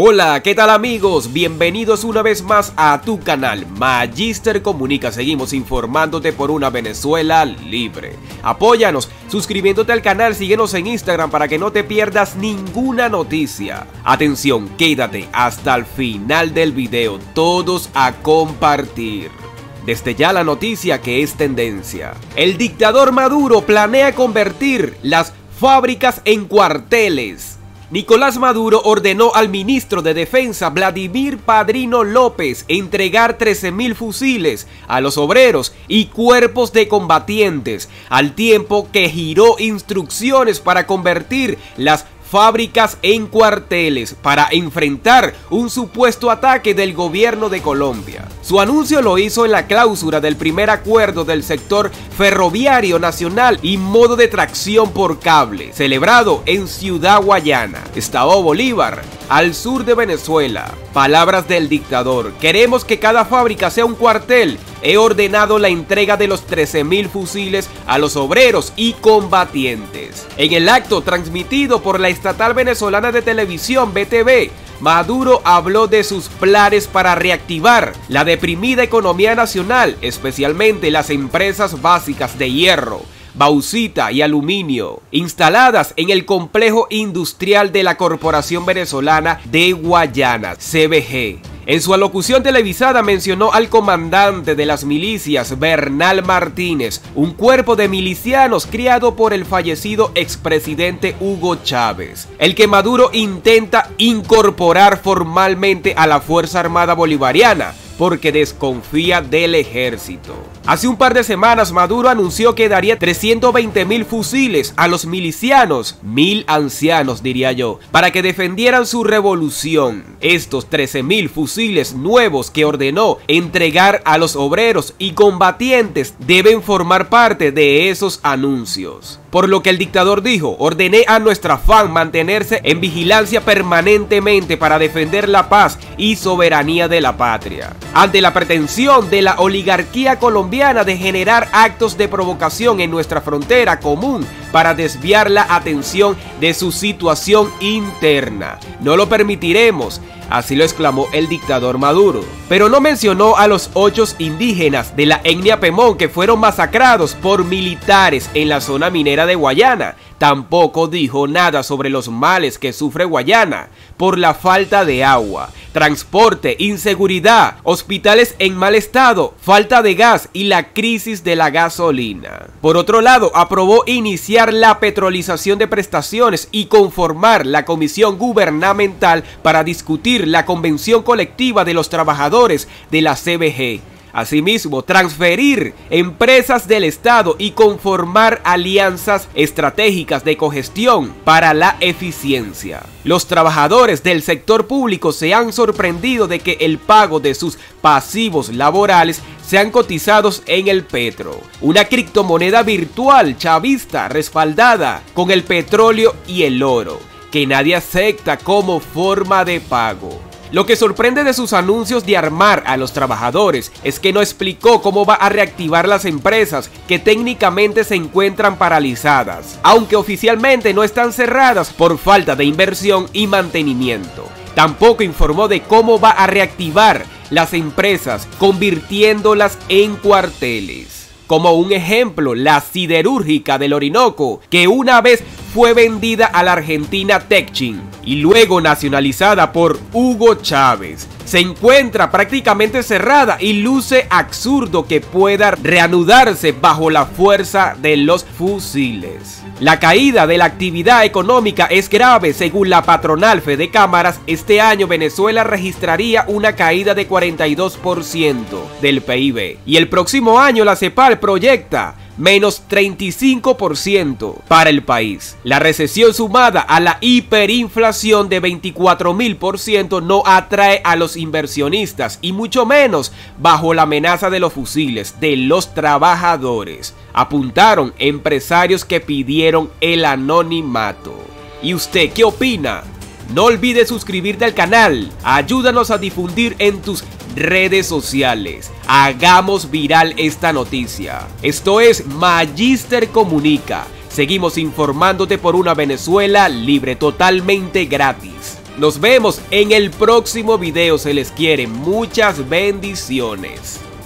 Hola, ¿qué tal amigos? Bienvenidos una vez más a tu canal Magister Comunica. Seguimos informándote por una Venezuela libre. Apóyanos suscribiéndote al canal, síguenos en Instagram para que no te pierdas ninguna noticia. Atención, quédate hasta el final del video, todos a compartir. Desde ya la noticia que es tendencia. El dictador Maduro planea convertir las fábricas en cuarteles. Nicolás Maduro ordenó al ministro de Defensa Vladimir Padrino López entregar 13.000 fusiles a los obreros y cuerpos de combatientes, al tiempo que giró instrucciones para convertir las fábricas en cuarteles para enfrentar un supuesto ataque del gobierno de Colombia. Su anuncio lo hizo en la clausura del primer acuerdo del sector ferroviario nacional y modo de tracción por cable, celebrado en Ciudad Guayana, Estado Bolívar, al sur de Venezuela. Palabras del dictador: queremos que cada fábrica sea un cuartel. He ordenado la entrega de los 13.000 fusiles a los obreros y combatientes. En el acto transmitido por la estatal venezolana de televisión BTV, Maduro habló de sus planes para reactivar la deprimida economía nacional, especialmente las empresas básicas de hierro, bauxita y aluminio, instaladas en el complejo industrial de la Corporación Venezolana de Guayana, CBG. En su alocución televisada mencionó al comandante de las milicias, Bernal Martínez, un cuerpo de milicianos criado por el fallecido expresidente Hugo Chávez, el que Maduro intenta incorporar formalmente a la Fuerza Armada Bolivariana, porque desconfía del ejército. Hace un par de semanas Maduro anunció que daría 320.000 fusiles a los milicianos, 1.000 ancianos diría yo, para que defendieran su revolución. Estos 13.000 fusiles nuevos que ordenó entregar a los obreros y combatientes deben formar parte de esos anuncios. Por lo que el dictador dijo: ordené a nuestra FAN mantenerse en vigilancia permanentemente para defender la paz y soberanía de la patria. Ante la pretensión de la oligarquía colombiana de generar actos de provocación en nuestra frontera común para desviar la atención de su situación interna, no lo permitiremos. Así lo exclamó el dictador Maduro. Pero no mencionó a los 8 indígenas de la etnia Pemón que fueron masacrados por militares en la zona minera de Guayana. Tampoco dijo nada sobre los males que sufre Guayana por la falta de agua, transporte, inseguridad, hospitales en mal estado, falta de gas y la crisis de la gasolina. Por otro lado, aprobó iniciar la petrolización de prestaciones y conformar la comisión gubernamental para discutir la convención colectiva de los trabajadores de la CBG. Asimismo, transferir empresas del Estado y conformar alianzas estratégicas de cogestión para la eficiencia. Los trabajadores del sector público se han sorprendido de que el pago de sus pasivos laborales sean cotizados en el Petro, una criptomoneda virtual chavista respaldada con el petróleo y el oro, que nadie acepta como forma de pago. Lo que sorprende de sus anuncios de armar a los trabajadores es que no explicó cómo va a reactivar las empresas que técnicamente se encuentran paralizadas, aunque oficialmente no están cerradas por falta de inversión y mantenimiento. Tampoco informó de cómo va a reactivar las empresas convirtiéndolas en cuarteles. Como un ejemplo, la Siderúrgica del Orinoco, que una vez fue vendida a la argentina Techint y luego nacionalizada por Hugo Chávez, se encuentra prácticamente cerrada y luce absurdo que pueda reanudarse bajo la fuerza de los fusiles. La caída de la actividad económica es grave. Según la patronal Fedecámaras, este año Venezuela registraría una caída de 42% del PIB y el próximo año la Cepal proyecta menos 35% para el país. La recesión sumada a la hiperinflación de 24.000% no atrae a los inversionistas y mucho menos bajo la amenaza de los fusiles de los trabajadores, apuntaron empresarios que pidieron el anonimato. ¿Y usted qué opina? No olvides suscribirte al canal, ayúdanos a difundir en tus redes sociales, hagamos viral esta noticia. Esto es Magister Comunica, seguimos informándote por una Venezuela libre, totalmente gratis. Nos vemos en el próximo video, se les quiere, muchas bendiciones.